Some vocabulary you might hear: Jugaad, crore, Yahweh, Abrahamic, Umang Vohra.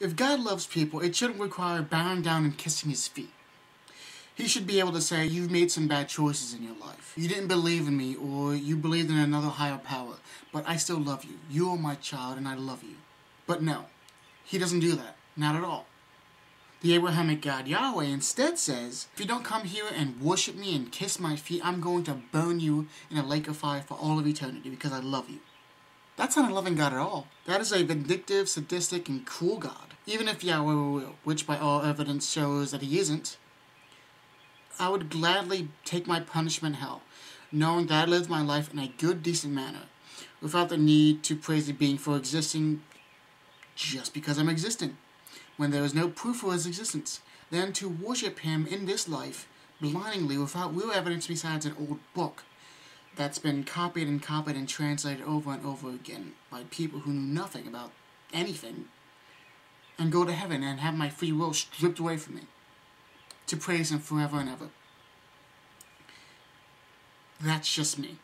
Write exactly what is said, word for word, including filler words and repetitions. If God loves people, it shouldn't require bowing down and kissing his feet. He should be able to say, you've made some bad choices in your life. You didn't believe in me, or you believed in another higher power, but I still love you. You are my child, and I love you. But no, he doesn't do that. Not at all. The Abrahamic God Yahweh instead says, if you don't come here and worship me and kiss my feet, I'm going to burn you in a lake of fire for all of eternity because I love you. That's not a loving God at all. That is a vindictive, sadistic, and cruel God. Even if Yahweh were real, which by all evidence shows that he isn't, I would gladly take my punishment hell, knowing that I lived my life in a good, decent manner, without the need to praise a being for existing just because I'm existing, when there is no proof for his existence. Then to worship him in this life, blindly, without real evidence besides an old book that's been copied and copied and translated over and over again by people who knew nothing about anything, and go to heaven and have my free will stripped away from me, to praise him forever and ever. That's just me.